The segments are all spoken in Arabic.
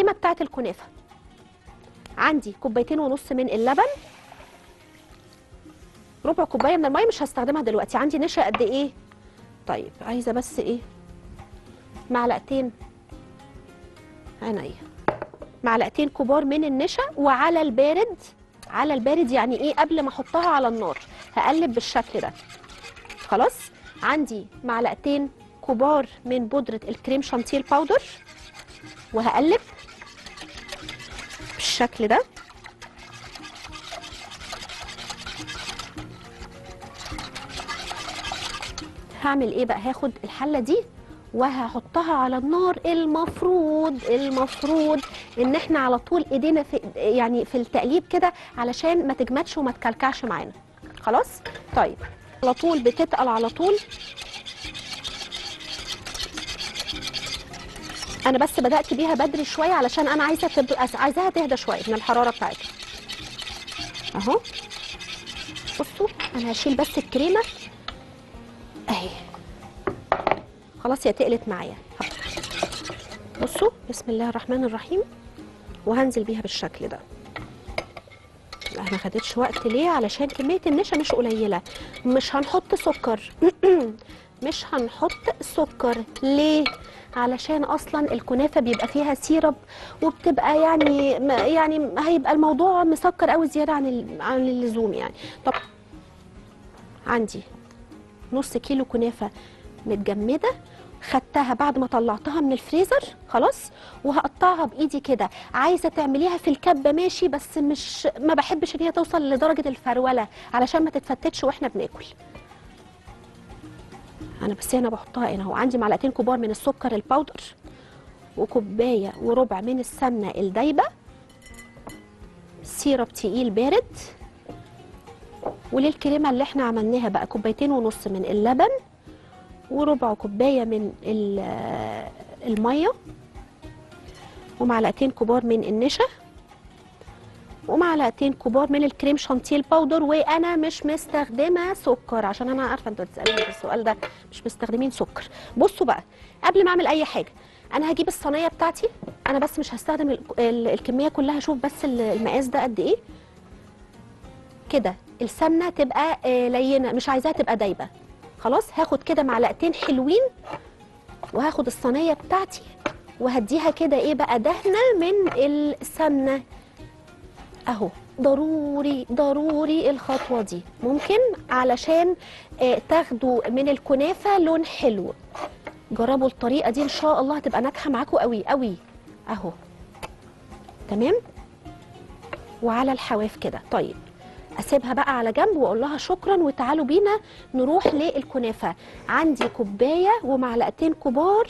الكريمه بتاعه الكنافه. عندي 2.5 كوباية من اللبن، ربع كوبايه من الميه مش هستخدمها دلوقتي. عندي نشا قد ايه؟ طيب عايزه بس ايه، معلقتين، عينيا معلقتين كبار من النشا، وعلى البارد. على البارد يعني ايه؟ قبل ما احطها على النار هقلب بالشكل ده. خلاص، عندي 2 معلقة كبار من بودرة الكريم شانتيه باودر، وهقلب بالشكل ده. هعمل ايه بقى؟ هاخد الحلة دي وهحطها على النار. المفروض ان احنا على طول ايدينا في التقليب كده، علشان ما تجمدش وما تكلكعش معانا. خلاص، طيب على طول بتتقل على طول. انا بس بدأت بيها بدري شويه علشان انا عايزاها تهدى شويه من الحراره بتاعتها. اهو بصوا، انا هشيل بس الكريمه اهي. خلاص هي تقلت معايا. بصوا، بسم الله الرحمن الرحيم، وهنزل بيها بالشكل ده. احنا ما خدتش وقت ليه؟ علشان كميه النشا مش قليله. مش هنحط سكر مش هنحط سكر ليه؟ علشان اصلا الكنافه بيبقى فيها سيرب، وبتبقى يعني هيبقى الموضوع مسكر قوي زياده عن اللزوم يعني. طب عندي 0.5 كيلو كنافه متجمده، خدتها بعد ما طلعتها من الفريزر. خلاص، وهقطعها بايدي كده. عايزه تعمليها في الكبه ماشي، بس مش، ما بحبش ان هي توصل لدرجه الفروله علشان ما تتفتتش واحنا بناكل. انا بس هنا بحطها هنا اهو. عندي 2 معلقة كبار من السكر الباودر، و1.25 كوباية من السمنه الدايبه، سيرب تقيل بارد. وللكريمه اللي احنا عملناها بقى 2.5 كوباية من اللبن، وربع كوباية من الميه، و2 معلقة كبار من النشا، و2 معلقة كبار من الكريم شانتيه الباودر. وانا مش مستخدمه سكر، عشان انا عارفه انتوا بتسالوني السؤال ده، مش مستخدمين سكر. بصوا بقى، قبل ما اعمل اي حاجه انا هجيب الصينيه بتاعتي. انا بس مش هستخدم الكميه كلها، شوف بس المقاس ده قد ايه كده. السمنه تبقى لينه، مش عايزاها تبقى دايبه. خلاص، هاخد كده 2 معلقة حلوين، وهاخد الصينيه بتاعتي وهديها كده ايه بقى، دهنه من السمنه اهو. ضروري ضروري الخطوه دي، ممكن علشان تاخدوا من الكنافه لون حلو. جربوا الطريقه دي ان شاء الله هتبقى ناجحه معاكم قوي قوي اهو. تمام، وعلى الحواف كده. طيب اسيبها بقى على جنب واقول لها شكرا، وتعالوا بينا نروح للكنافه. عندي 1 كوباية و2 معلقة كبار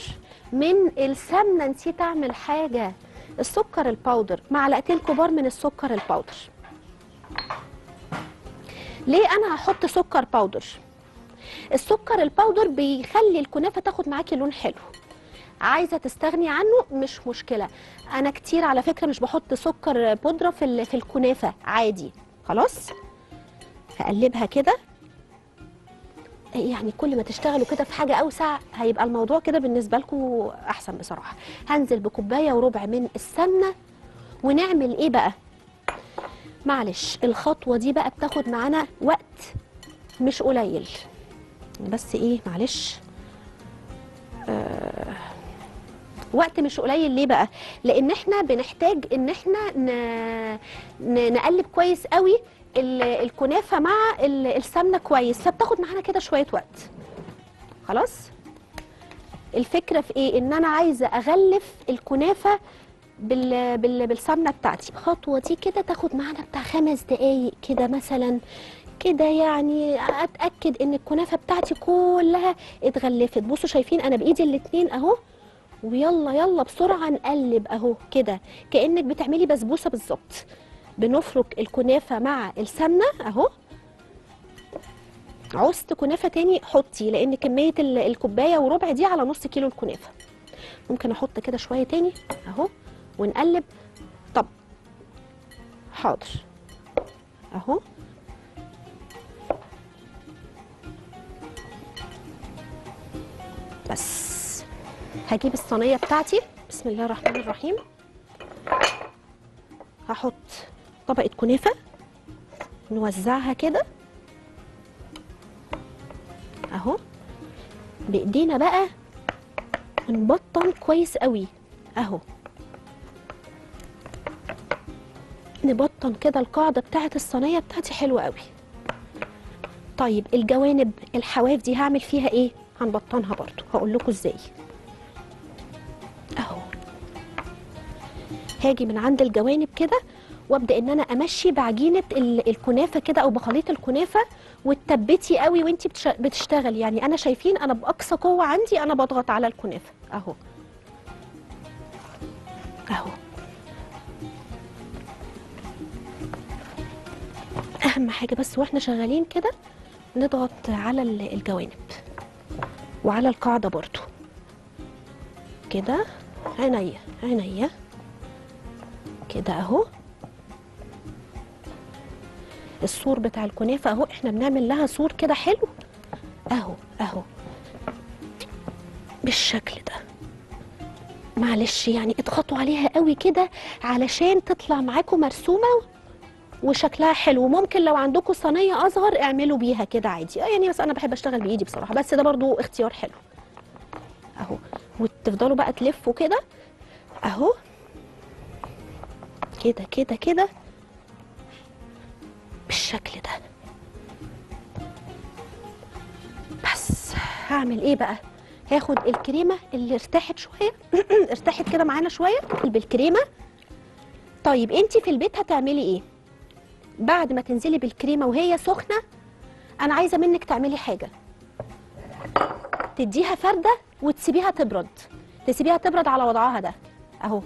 من السمنه. نسيت اعمل حاجه، السكر الباودر، 2 معلقة كبار من السكر الباودر. ليه انا هحط سكر باودر؟ السكر الباودر بيخلي الكنافه تاخد معاكي لون حلو. عايزه تستغني عنه مش مشكله. انا كتير على فكره مش بحط سكر بودره في الكنافه عادي. خلاص، هقلبها كده يعني. كل ما تشتغلوا كده في حاجه اوسع هيبقى الموضوع كده بالنسبه لكم احسن بصراحه. هنزل ب1.25 كوباية من السمنه، ونعمل ايه بقى؟ معلش الخطوه دي بقى بتاخد معانا وقت مش قليل، بس ايه معلش وقت مش قليل. ليه بقى؟ لان احنا بنحتاج ان احنا نقلب كويس قوي الكنافه مع السمنه كويس، فبتاخد معانا كده شويه وقت. خلاص، الفكره في ايه؟ ان انا عايزه اغلف الكنافه بالسمنه بتاعتي. الخطوه دي كده تاخد معانا بتاع 5 دقايق كده مثلا كده يعني، اتاكد ان الكنافه بتاعتي كلها اتغلفت. بصوا شايفين انا بايدي الاتنين اهو، ويلا يلا بسرعه نقلب اهو كده، كانك بتعملي بسبوسه بالظبط. بنفرك الكنافه مع السمنه اهو. عوزت كنافه تاني حطي، لان كميه ال1.25 كوباية دي على 0.5 كيلو الكنافه. ممكن احط كده شويه تاني اهو ونقلب. طب حاضر اهو. بس هجيب الصينيه بتاعتي، بسم الله الرحمن الرحيم، هحط طبقة كنافة نوزعها كده اهو بايدينا بقى، نبطن كويس قوي اهو، نبطن كده. القاعدة بتاعت الصينية بتاعتي حلوة قوي. طيب الجوانب الحواف دي هعمل فيها ايه؟ هنبطنها برضو، هقول لكم ازاي اهو. هاجي من عند الجوانب كده وابدا ان انا امشي بعجينه الكنافه كده او بخليط الكنافه، وتثبتي قوي وانت بتشتغل. يعني انا شايفين انا باقصى قوه عندي انا بضغط على الكنافه اهو اهو. اهم حاجه بس واحنا شغالين كده نضغط على الجوانب وعلى القاعده برضو كده. عينيا عينيا كده اهو. السور بتاع الكنافه اهو، احنا بنعمل لها سور كده حلو اهو اهو بالشكل ده. معلش يعني اضغطوا عليها قوي كده علشان تطلع معاكم مرسومه وشكلها حلو. ممكن لو عندكم صينيه اصغر اعملوا بيها كده عادي يعني، بس انا بحب اشتغل بايدي بصراحه، بس ده برضو اختيار حلو اهو. وتفضلوا بقى تلفوا كده اهو كده كده كده بالشكل ده. بس هعمل ايه بقى؟ هاخد الكريمه اللي ارتاحت شويه ارتاحت كده معانا شويه بالكريمه. طيب انتي في البيت هتعملي ايه؟ بعد ما تنزلي بالكريمه وهي سخنه انا عايزه منك تعملي حاجه، تديها فرده وتسيبيها تبرد، تسيبيها تبرد على وضعها ده اهو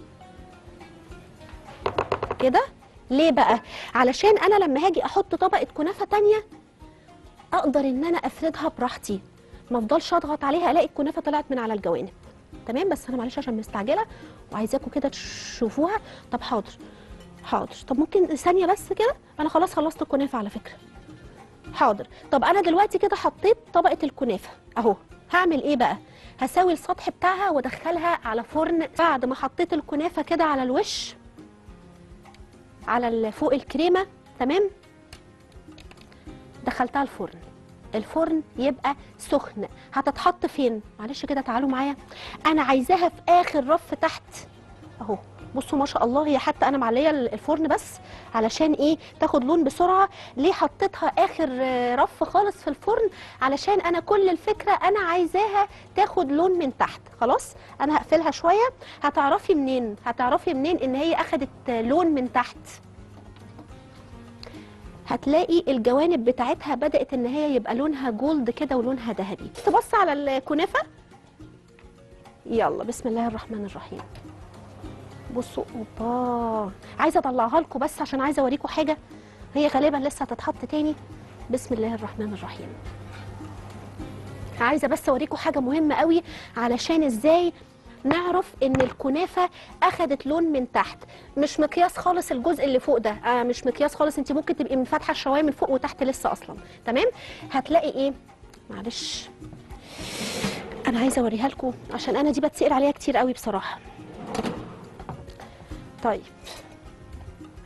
كده. ليه بقى؟ علشان انا لما هاجي احط طبقه كنافه تانيه اقدر ان انا افردها براحتي، ما افضلش اضغط عليها الاقي الكنافه طلعت من على الجوانب. تمام؟ بس انا معلش عشان مستعجله وعايزاكم كده تشوفوها. طب حاضر حاضر. طب ممكن ثانيه بس كده، انا خلاص خلصت الكنافه على فكره. حاضر. طب انا دلوقتي كده حطيت طبقه الكنافه اهو. هعمل ايه بقى؟ هساوي السطح بتاعها وادخلها على فرن. بعد ما حطيت الكنافه كده على الوش على فوق الكريمه تمام، دخلتها الفرن. الفرن يبقى سخن. هتتحط فين؟ معلش كده تعالوا معايا. انا عايزاها في اخر رف تحت اهو. بصوا ما شاء الله، هي حتى انا معليه الفرن بس علشان ايه؟ تاخد لون بسرعه. ليه حطيتها اخر رف خالص في الفرن؟ علشان انا كل الفكره انا عايزاها تاخد لون من تحت. خلاص انا هقفلها شويه. هتعرفي منين؟ هتعرفي منين ان هي اخدت لون من تحت؟ هتلاقي الجوانب بتاعتها بدات ان هي يبقى لونها جولد كده ولونها ذهبي. تبص على الكنافه. يلا بسم الله الرحمن الرحيم. بصوا اوبا، عايزه اطلعها لكم بس عشان عايزه اوريكم حاجه، هي غالبا لسه هتتحط تاني. بسم الله الرحمن الرحيم. عايزه بس اوريكم حاجه مهمه قوي علشان ازاي نعرف ان الكنافه اخدت لون من تحت. مش مقياس خالص الجزء اللي فوق ده، مش مقياس خالص. انت ممكن تبقي من فاتحه الشوايه من فوق وتحت لسه اصلا. تمام؟ هتلاقي ايه؟ معلش انا عايزه اوريها لكم عشان انا دي بتسأل عليها كتير قوي بصراحه. طيب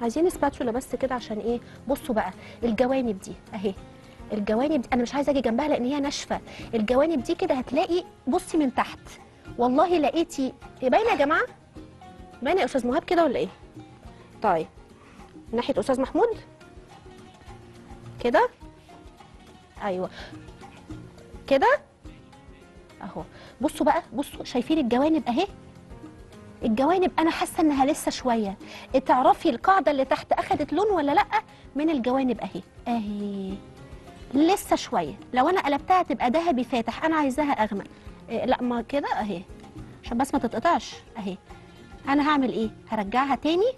عايزين سباتشولا بس كده عشان ايه؟ بصوا بقى الجوانب دي اهي، الجوانب دي انا مش عايزه اجي جنبها لان هي ناشفه. الجوانب دي كده هتلاقي، بصي من تحت والله لقيتي باينه يا جماعه، باينه يا استاذ مهاب كده ولا ايه؟ طيب ناحيه استاذ محمود كده، ايوه كده اهو. بصوا بقى، بصوا شايفين الجوانب اهي، الجوانب انا حاسه انها لسه شويه. تعرفي القاعده اللي تحت اخدت لون ولا لا من الجوانب اهي اهي، لسه شويه. لو انا قلبتها تبقى ذهبي فاتح، انا عايزاها اغمق. لا ما كده اهي عشان بس ما تتقطعش اهي. انا هعمل ايه؟ هرجعها تاني،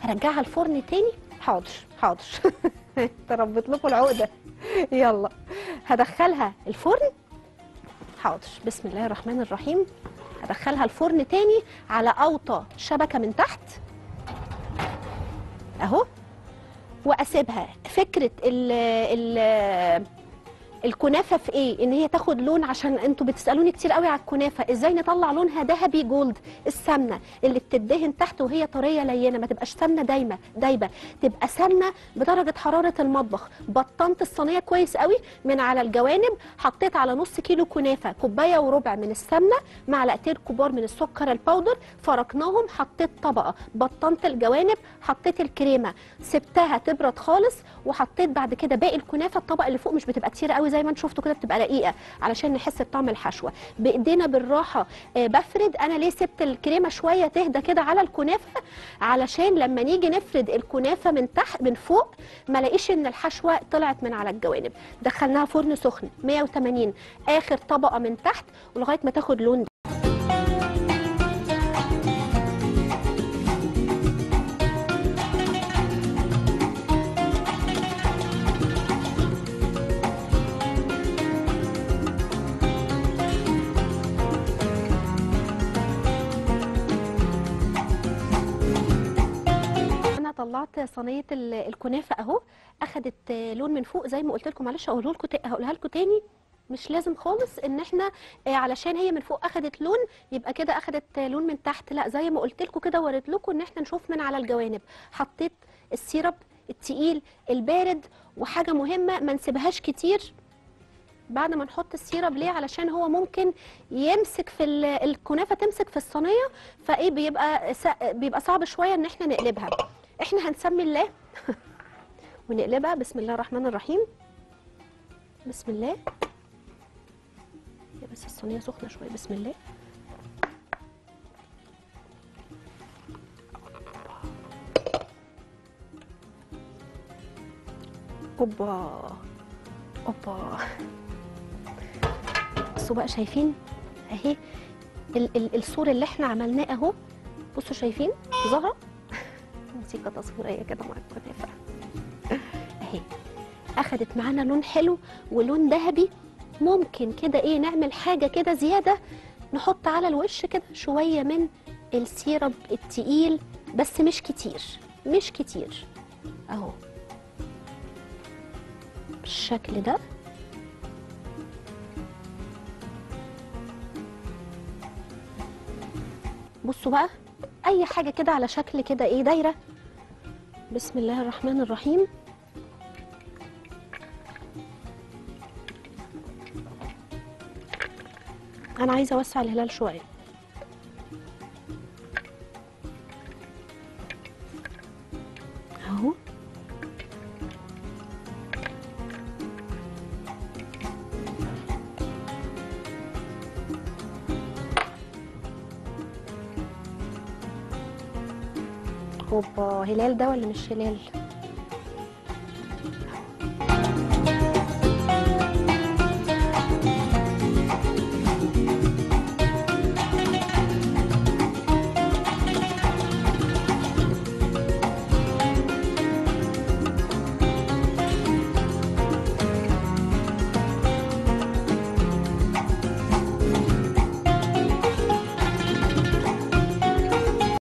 هرجعها الفرن تاني. حاضر حاضر تربط لكم العقده. يلا هدخلها الفرن. حاضر بسم الله الرحمن الرحيم. هدخلها الفرن تاني على اوطى شبكه من تحت اهو، واسيبها. فكره الكنافه في ايه؟ ان هي تاخد لون، عشان انتوا بتسالوني كتير قوي على الكنافه، ازاي نطلع لونها ذهبي جولد؟ السمنه اللي بتدهن تحت وهي طريه لينه، ما تبقاش سمنه دايبه، تبقى سمنه بدرجه حراره المطبخ. بطنت الصينيه كويس قوي من على الجوانب، حطيت على نص كيلو كنافه، كوبايه وربع من السمنه، معلقتين كبار من السكر الباودر، فركناهم، حطيت طبقه، بطنت الجوانب، حطيت الكريمه، سبتها تبرد خالص، وحطيت بعد كده باقي الكنافه. الطبقه اللي فوق مش بتبقى كتير قوي زي ما انتوا شفتوا كده، بتبقى رقيقه علشان نحس بطعم الحشوه. بايدينا بالراحه بفرد. انا ليه سبت الكريمه شويه تهدى كده على الكنافه؟ علشان لما نيجي نفرد الكنافه من تحت من فوق ما الاقيش ان الحشوه طلعت من على الجوانب. دخلناها فرن سخن 180، اخر طبقه من تحت، ولغايه ما تاخد لون ده. طلعت صينيه الكنافه اهو، اخدت لون من فوق زي ما قلت لكم. معلش هقولها لكم تاني، مش لازم خالص ان احنا علشان هي من فوق اخدت لون يبقى كده اخدت لون من تحت، لا، زي ما قلت لكم كده وريت لكم ان احنا نشوف من على الجوانب. حطيت السيرب التقيل البارد، وحاجه مهمه ما نسيبهاش كتير بعد ما نحط السيرب. ليه؟ علشان هو ممكن يمسك في الكنافه، تمسك في الصينيه، فايه بيبقى صعب شويه ان احنا نقلبها. احنا هنسمي الله ونقلبها. بسم الله الرحمن الرحيم. بسم الله، بس الصينيه سخنه شويه. بسم الله. اوبا اوبا، بصوا بقى، شايفين اهي السور اللي احنا عملناه اهو، بصوا شايفين ظهره موسيقى تصويريه كده مع الكنافه اهي، اخدت معانا لون حلو ولون ذهبي. ممكن كده ايه نعمل حاجه كده زياده، نحط على الوش كده شويه من السيرب التقيل، بس مش كتير مش كتير اهو بالشكل ده. بصوا بقى، اي حاجه كده على شكل كده ايه دايره. بسم الله الرحمن الرحيم. انا عايزه اوسع الهلال شويه. هلال ده ولا مش هلال؟